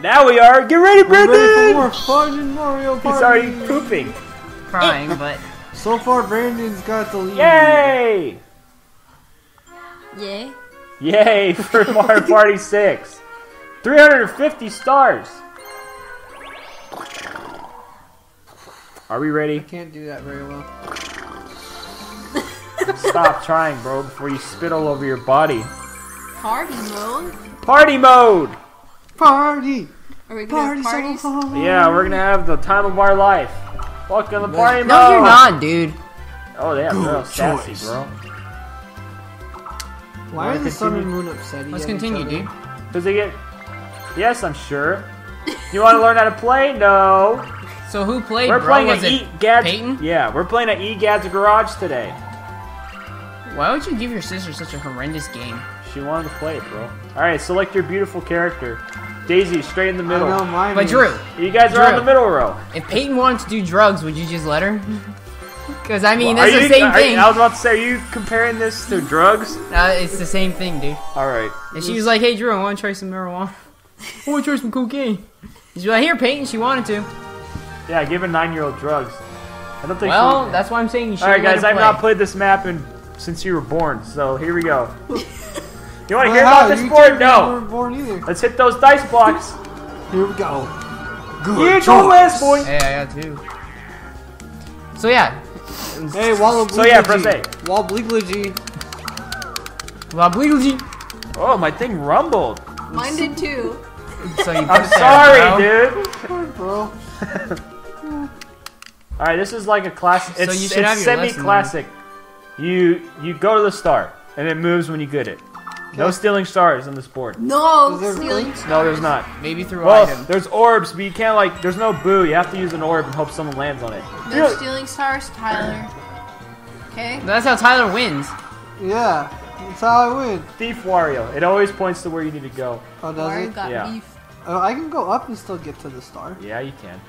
Now we are. Get ready, Brendan. Ready for more fun in Mario Party. He's already pooping. Crying, but so far Brandon's got the lead. Yay! Yay! Yay for Mario Party 6. 350 stars. Are we ready? I can't do that very well. Stop trying, bro, before you spit all over your body. Party mode? Party mode! Party! Are we gonna have parties? Yeah, we're gonna have the time of our life. Welcome to the party mode! No, you're not, dude. Oh, they have real sassy, bro. Why are the sun and moon upsetting? Let's continue, dude. Does it get... Yes, I'm sure. You wanna learn how to play? No. So who played? We're playing at E Gads. Peyton? Yeah, we're playing at E Gads Garage today. Why would you give your sister such a horrendous game? She wanted to play it, bro. All right, select your beautiful character. Daisy, straight in the middle. I know, mine but is... Drew, you guys are on the middle row. If Peyton wanted to do drugs, would you just let her? Because I mean, well, that's the same thing. I was about to say, are you comparing this to drugs? It's the same thing, dude. All right. And she was like, "Hey, Drew, I want to try some marijuana. I want to try some cocaine." She's like, "Here, Peyton." She wanted to. Yeah, give a 9-year-old drugs. I don't think. Well, that's why I'm saying you should. All right, guys, I've not played this map since you were born, so here we go. You want to hear about this board? No. You were born either. Let's hit those dice blocks. Here we go. Good choice, boy. Hey, I got two. So yeah. Hey, Waluigi. So yeah, press A. Waluigi. Waluigi. Oh, my thing rumbled. Mine did too. So you I'm sorry, dude. Come on, bro. Alright, this is like a classic. It's semi-classic. You go to the star, and it moves when you get it. Okay. No stealing stars on this board. No stealing stars. No, there's not. Maybe through item. There's orbs, but you can't like. There's no boo. You have to use an orb and hope someone lands on it. No stealing stars, Tyler. Okay. That's how Tyler wins. Yeah, that's how I win. Thief Wario. It always points to where you need to go. Oh, does it? Yeah. Beef. Oh, I can go up and still get to the star. Yeah, you can.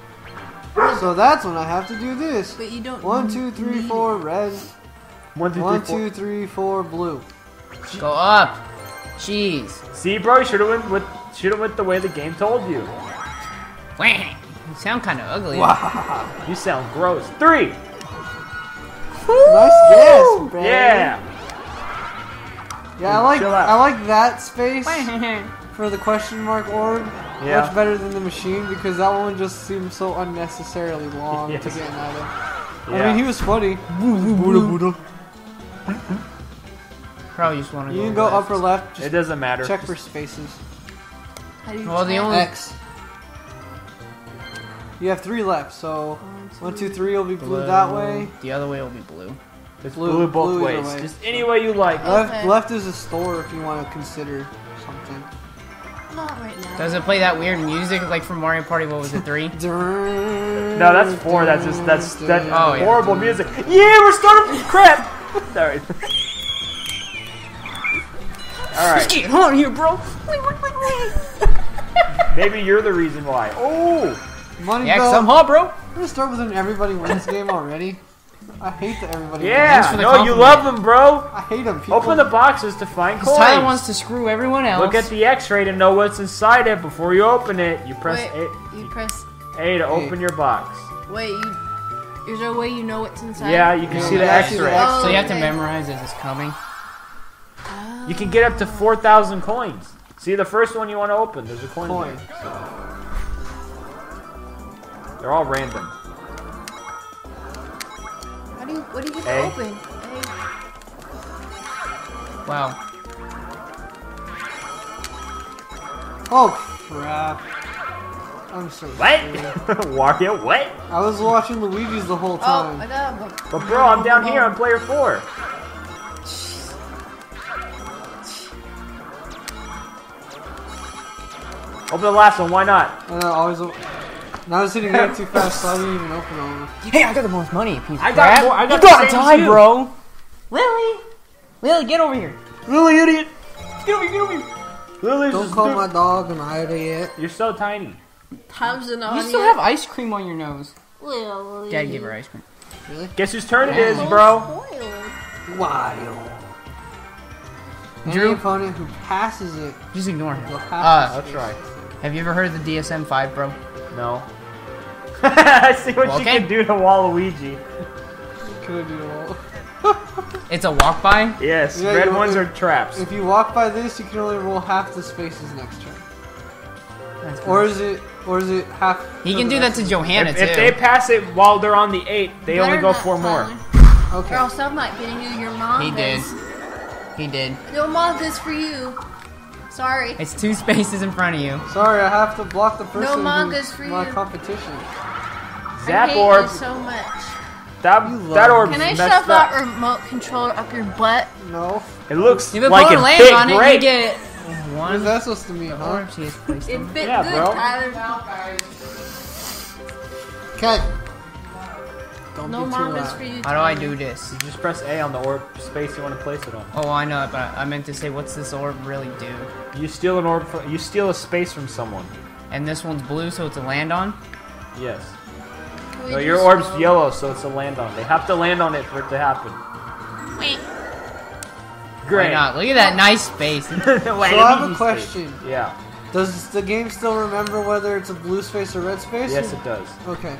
So that's when I have to do this. But you don't. 1, 2, 3, 4, red. 1, 2, 3, 4, blue. Go up. Jeez. See, bro, you should have went with the way the game told you. Wah. You sound kind of ugly. Wow. You sound gross. 3. Woo! Nice guess, bro. Yeah. Yeah, I like that space for the question mark orb. Yeah. Much better than the machine because that one just seemed so unnecessarily long to get out of. Yeah. I mean, he was funny. Probably just want to. You can go left. Up or left. Just it doesn't matter. Check for spaces. How do you the only X. You have 3 left, so 1, 2, 3 will be blue that way. The other way will be blue. It's blue both ways. Way. Just any way you like. Left is a store if you want to consider something. Not right now. Does it play that weird music like from Mario Party? What was it, 3? No, that's 4. That's just that horrible music. Yeah, we're starting from crap. Sorry. All right. Get on here, bro. Maybe you're the reason why. Oh, money belt. Somehow, bro. I'm gonna start with an everybody wins game already. I hate the everybody. Yeah, no, you love them, bro. I hate them. People. Open the boxes to find coins. Tyler wants to screw everyone else. Look at the X-ray to know what's inside it before you open it. You press A. You press A to open your box. Wait, there's no way you know what's inside. Yeah, you can see the X-ray. Oh, so you have to memorize as it's coming. Oh. You can get up to 4,000 coins. See the first one you want to open. There's a coin. There, so. They're all random. What do you get to open? A. Wow. Oh crap. I'm so What? Wario, what? I was watching Luigi's the whole time. Oh, I got him. But bro, I'm down here on player 4. Open the last one, why not? Always I was hitting that too fast, so I didn't even open all of them. Hey, I got the most money. I got more. You got time, bro. Lily! Lily, get over here. Lily, idiot. Get over here, get over here. Lily, don't call my dog an idiot. You're so tiny. Time's an audience. You still have ice cream on your nose. Lily. Dad gave her ice cream. Really? Guess whose turn it is, bro. Spoiled. Wild. Drew. Any opponent who passes it. Just ignore him. That's right. Have you ever heard of the DSM 5, bro? No. I see what you can do to Waluigi. It's a walk by? Yes, yeah, red ones are traps. If you walk by this, you can only roll half the spaces next turn. That's cool. Or is it half? He can do that to Johanna too. If they pass it while they're on the 8, they only go 4 more. Okay. Or else I might get into your mom. He did. He did. No mom is for you. Sorry. It's 2 spaces in front of you. Sorry, I have to block the person. No mangas for you. My competition. Zap orb. I hate you so much. That orb's messed up. Can I shove that remote controller up your butt? No. It looks like a big grape. You get one. What is that supposed to mean, huh? It fit good, Tyler. Okay. Don't be too loud. How do I do this? You just press A on the orb space you want to place it on. Oh, I know, but I meant to say, what's this orb really do? You steal an orb. You steal a space from someone. And this one's blue, so it's a land on. Yes. No, your orb's yellow, so it's a land on. They have to land on it for it to happen. Wait. Great. Why not? Look at that nice space. So I have a question. Space. Yeah. Does the game still remember whether it's a blue space or red space? Yes, it does. Okay.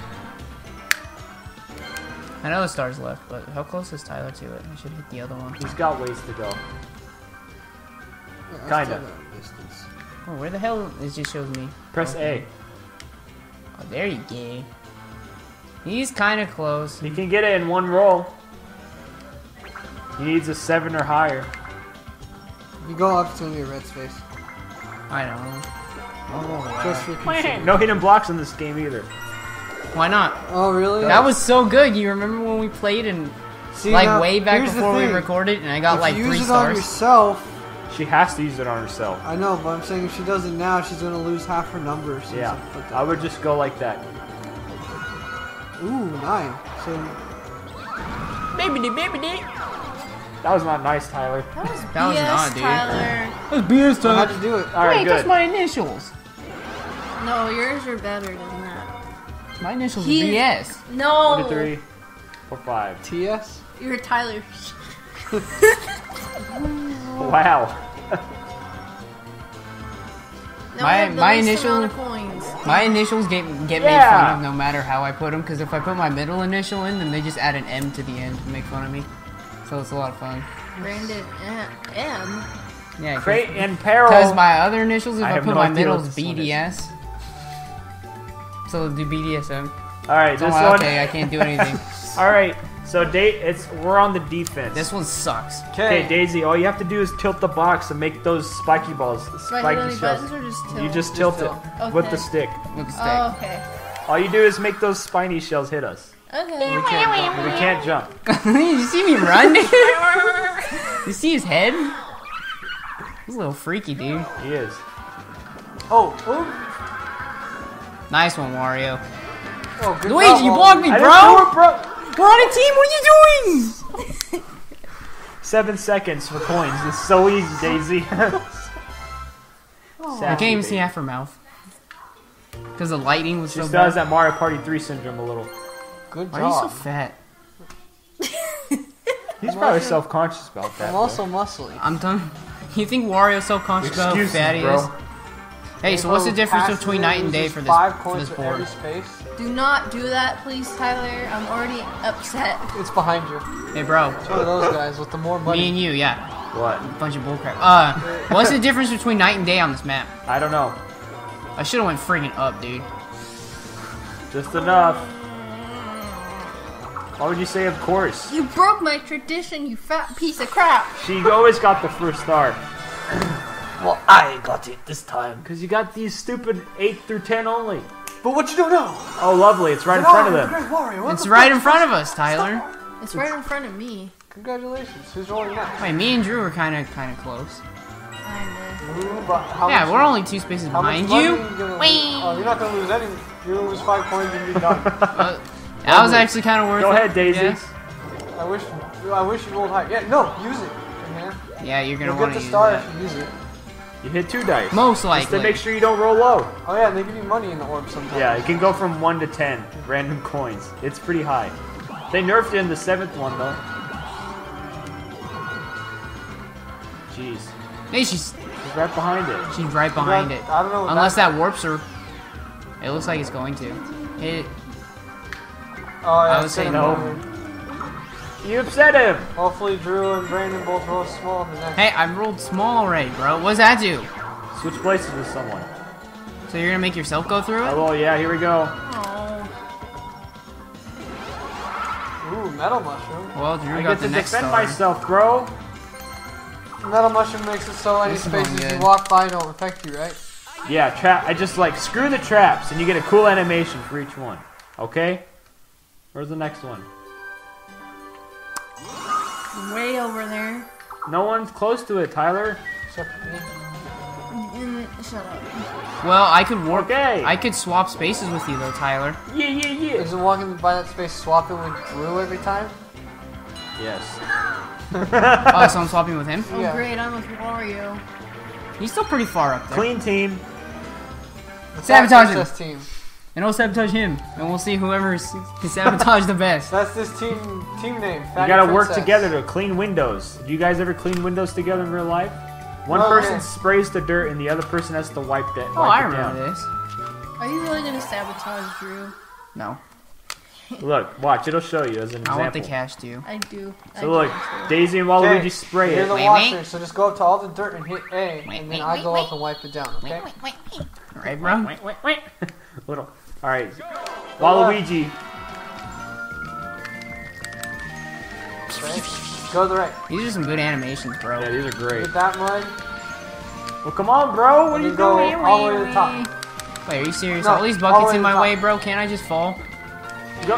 I know the star's left, but how close is Tyler to it? I should hit the other one. He's got ways to go. Yeah, kinda. Oh, where the hell is it shows me? Press A. Oh, there you go. He's kind of close. He can get it in one roll. He needs a 7 or higher. You go up to your red space. I know. Oh, just for no hidden blocks in this game either. Why not? Oh, really? That was so good. You remember when we played and way back before we recorded, and I got like 3 stars. If you use it on yourself. She has to use it on herself. I know, but I'm saying if she does it now, she's gonna lose half her numbers. Yeah. I would just go like that. Ooh, 9. So baby. That was not nice, Tyler. That was BS, dude. That was BS, Tyler. How'd you do it? All right, good. That's my initials. No, yours are better than that. My initials are BS. No. 1, 2, 3, 4, 5. TS? You're Tyler. Wow. My initials get made fun of no matter how I put them, because if I put my middle initial in, then they just add an M to the end to make fun of me. So it's a lot of fun. Brandon M. Yeah. Crate and peril. Because my other initials, if I put my middle, is BDS. So do BDSM. All right, I can't do anything. All right. So we're on the defense. This one sucks. Okay, Daisy, all you have to do is tilt the box and make those spiky balls. Spiky shells. You just tilt it with the stick. With the stick. Oh, okay. All you do is make those spiny shells hit us. Okay. We can't jump. You see me run? You see his head? He's a little freaky, dude. He is. Oh. Nice one, Wario. Oh, good Luigi, you blocked me, bro. We're on a team, what are you doing? 7 seconds for coins. It's so easy, Daisy. I can't even see half her mouth. Because the lighting was so bad. She does that Mario Party 3 syndrome a little. Good job. Why are you so fat? He's probably self-conscious about that. I'm also muscly. I'm done. You think Wario's self-conscious about how fat he is? Hey, so what's the difference between night and day for this board? Do not do that, please, Tyler. I'm already upset. It's behind you. Hey, bro. It's one of those guys with the more money. Me and you, yeah. What? A bunch of bullcrap. What's the difference between night and day on this map? I don't know. I should have went friggin' up, dude. Just enough. Why would you say of course? You broke my tradition, you fat piece of crap. She always got the first star. Well, I got it this time. Because you got these stupid 8 through 10 only. But what you don't know. Oh, lovely. It's right in front of them. It's right in front of us, Tyler. It's right in front of me. Congratulations. Who's rolling next? Wait, me and Drew are kind of close. Yeah, we're only 2 spaces behind you. Oh, you're not going to lose anything. You're going to lose 5 coins and you're done. That was actually kind of worth it. Go ahead, Daisy. Yeah. I wish you rolled high. Yeah, no, use it. Yeah, you're going to want to use it. You'll get the star if you use it. You hit 2 dice. Most likely. Just to make sure you don't roll low. Oh yeah, they give you money in the orb sometimes. Yeah, it can go from 1 to 10 random coins. It's pretty high. They nerfed it in the 7th one though. Jeez. Hey, she's right behind it. She's right behind it. I don't know. Unless that warps her. It looks like it's going to. It. Oh, I would say no. You upset him. Hopefully, Drew and Brandon both roll small. Hey, I rolled small already, bro. What's that do? Switch places with someone. So you're gonna make yourself go through it? Oh, well, yeah. Here we go. Aww. Ooh, metal mushroom. Well, Drew got the next star. I get to defend myself, bro. Metal mushroom makes it so any spaces you walk by don't affect you, right? Yeah, trap. I just like screw the traps, and you get a cool animation for each one. Okay. Where's the next one? Way over there. No one's close to it, Tyler. Shut up. Well, I could warp. Okay. I could swap spaces with you, though, Tyler. Yeah. Isn't walking by that space swapping with Drew every time? Yes. Oh, so I'm swapping with him? Oh, yeah. Great, I'm with Wario. He's still pretty far up there. Clean team. Sabotage him. Team. And I'll sabotage him. And we'll see whoever can sabotage the best. That's this team name. You gotta work together to clean windows. Do you guys ever clean windows together in real life? One person sprays the dirt and the other person has to wipe it down. Oh, I remember this. Are you really gonna sabotage Drew? No. Look, watch, it'll show you as an example. I want the cash, too. I do. So look, Daisy and Waluigi spray it. You're the watcher, so just go up to all the dirt and hit A, and then I go up and wipe it down, okay? Alright, bro? Little. Alright. Waluigi. Go to the right. These are some good animations, bro. Yeah, these are great. Get that one. Well, come on, bro. What are you doing? All the way to the top. Wait, are you serious? All these buckets in my way, bro. Can't I just fall? Go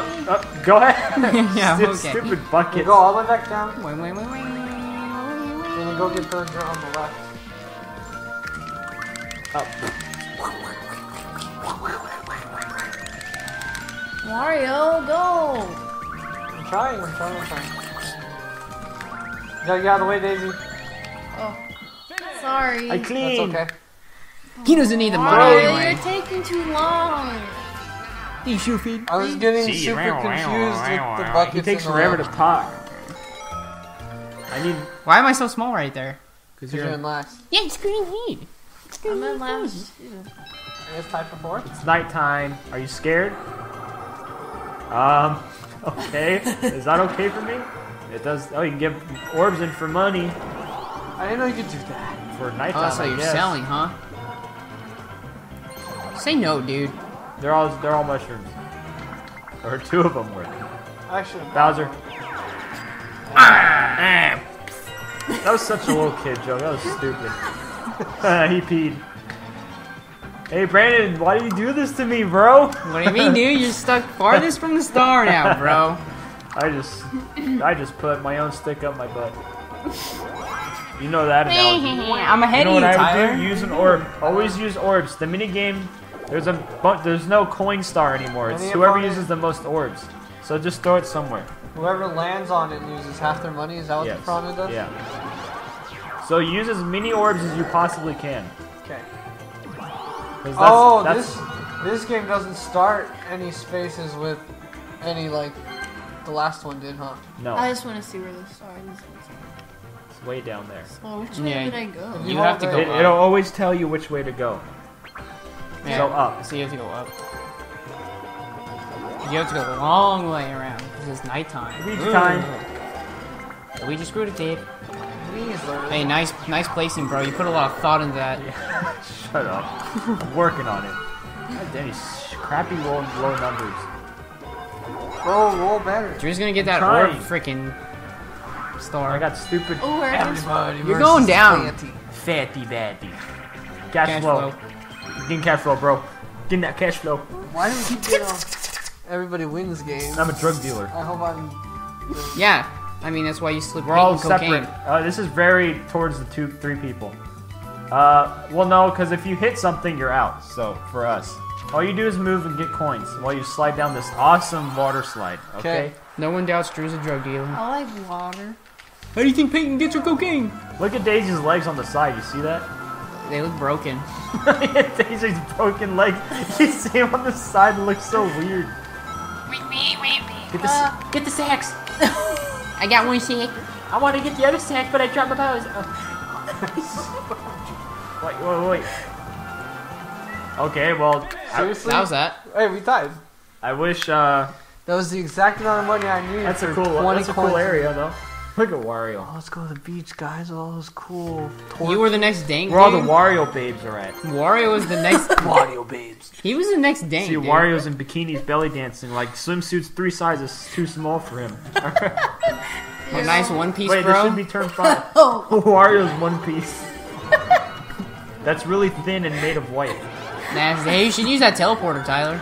ahead. Yeah, okay. Stupid buckets. You go all the way back down. Then you go get burned on the left. Up. Mario, go! I'm trying. You gotta get out of the way, Daisy. Oh. Sorry. I clean. That's okay. He doesn't need the money anyway. You're taking too long. I was getting super confused with the buckets. It takes forever to talk. Why am I so small right there? Because you're in last. Yeah, screw me. I'm in last. It's time for four. It's nighttime. Are you scared? Okay. Is that okay for me? It does. Oh, you can give orbs in for money. I didn't know you could do that. For nighttime. Oh, that's how you're selling, huh? Say no, dude. They're all mushrooms. Or two of them were. Actually, Bowser. That was such a little kid joke. That was stupid. He peed. Hey, Brandon, why do you do this to me, bro? What do you mean, dude? You're stuck farthest from the star now, bro. I just put my own stick up my butt. You know that analogy. I'm ahead of you, Tyler. Use an orb. Always use orbs. The minigame. There's no coin star anymore. It's whoever uses the most orbs. So just throw it somewhere. Whoever lands on it loses half their money. Is that what the piranha does? Yeah. So use as many orbs as you possibly can. Okay. This game doesn't start any spaces with any like the last one did, huh? No. I just want to see where this starts. It's way down there. So which way did I go? You have to go. It'll always tell you which way to go. Yeah. So up. So you have to go up. You have to go the long way around because it's nighttime. Luigi time. We just screwed it, Dave. Hey, nice placing, bro. You put a lot of thought into that. Yeah. Shut up. I'm working on it. God damn, crappy low numbers. Bro, roll better. Drew's gonna get that orb freaking star. I got stupid. Oh, you're going down. Fatty batty. Cash flow. Getting cash flow, bro. Getting that cash flow. Why do we keep everybody wins games? I'm a drug dealer. I hope I'm... Yeah. I mean, that's why you slip. We're all separate. This is very towards the 2-3 people. Well, no, because if you hit something, you're out. So, for us. All you do is move and get coins while you slide down this awesome water slide. Okay? No one doubts Drew's a drug dealer. I like water. How do you think Peyton gets her cocaine? Look at Daisy's legs on the side. You see that? They look broken. Daisy's broken legs. You see him on the side. It looks so weird. Get the sacks. I got one sack. I want to get the other sack, but I dropped my balls. Wait. Okay, well. Seriously? How's that? Every time. I wish, That was the exact amount of money I needed. That's a cool, area, though. Look at Wario. Oh, let's go to the beach, guys. All those cool toys. You were the next dang dude. Where all the Wario babes are at. Wario was the next... Wario babes. He was the next dang dude. See, Wario's in bikinis belly dancing. Like, swimsuits 3 sizes too small for him. A nice one-piece, bro. Wait, this should be turn 5. Oh. Wario's one-piece. That's really thin and made of white. Nah, hey, you should use that teleporter, Tyler.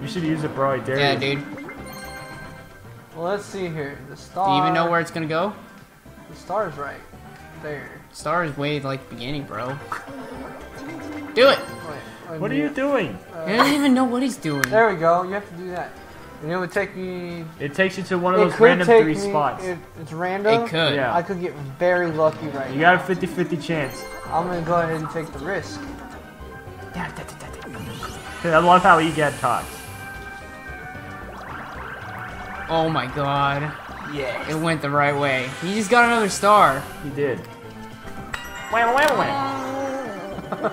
You should use it, bro. I dare you. Yeah, dude. Well, let's see here. The star. Do you even know where it's gonna go? The star is right there. Star is way like beginning, bro. Do it. Wait, what are you doing? I don't even know what he's doing. There we go. You have to do that, and it would take me. It takes you to one of those random 3 spots. It's random. It could. Yeah. I could get very lucky right now. You got a 50-50 chance. I'm gonna go ahead and take the risk. I love how E Gad talks. Oh my god. Yeah. It went the right way. He just got another star. He did. Wham, wham, wham.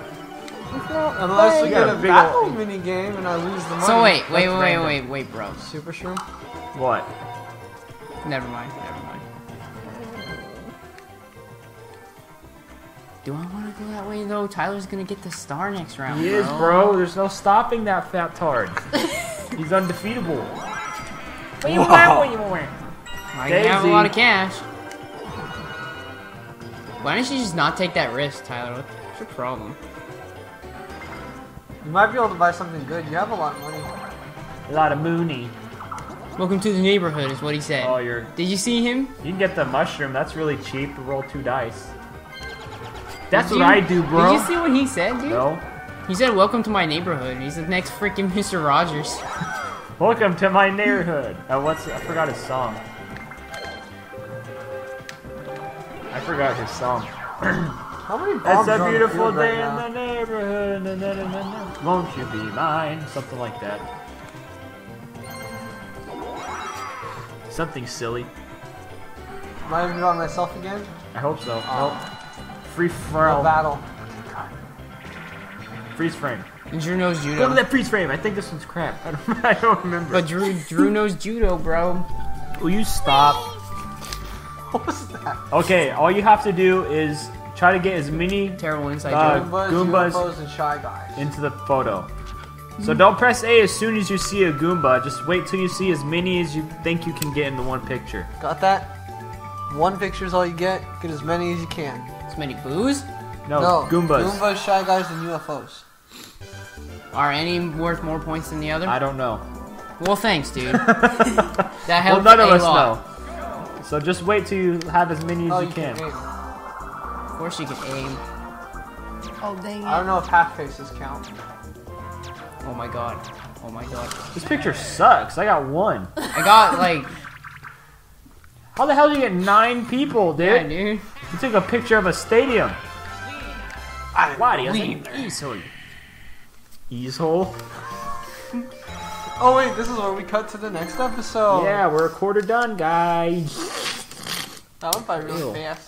Unless we get a battle mini game and I lose the money. So wait, bro. Super Shroom? What? Never mind. Do I want to go that way though? Tyler's gonna get the star next round. He is, bro. There's no stopping that fat tard. He's undefeatable. I have a lot of cash. Why don't you just not take that risk, Tyler? What's your problem? You might be able to buy something good. You have a lot of money. A lot of mooney. Welcome to the neighborhood is what he said. Oh, you're... Did you see him? You can get the mushroom. That's really cheap. Roll 2 dice. That's what I do, bro. Did you see what he said, dude? No. He said, welcome to my neighborhood. He's the next freaking Mr. Rogers. Welcome to my neighborhood. I forgot his song. How many bombs? It's a beautiful day right in the neighborhood. Na-na-na-na-na. Won't you be mine? Something like that. Something silly. Am I even on myself again? I hope so. Nope. Free throw. Battle. Freeze frame. Drew knows judo. Go to that freeze frame. I think this one's crap. I don't remember. But Drew knows judo, bro. Will you stop? What was that? Okay, all you have to do is try to get as many terrible inside Goombas and Shy Guys into the photo. So don't press A as soon as you see a Goomba. Just wait till you see as many as you think you can get in the one picture. Got that? One picture is all you get. Get as many as you can. As many boos? No, Goombas. Goombas, Shy Guys, and UFOs. Are any worth more points than the other? I don't know. Well, thanks, dude. That helps. Well, none of us know. So just wait till you have as many as you can. Of course you can aim. Oh, dang it. I don't know if half faces count. Oh my god. Oh my god. This picture sucks. I got 1. I got like... How the hell do you get 9 people, dude? Yeah, dude. You took a picture of a stadium. Why do you think easily? Easehole. Oh wait, this is where we cut to the next episode. Yeah, we're a quarter done, guys. That went by really fast.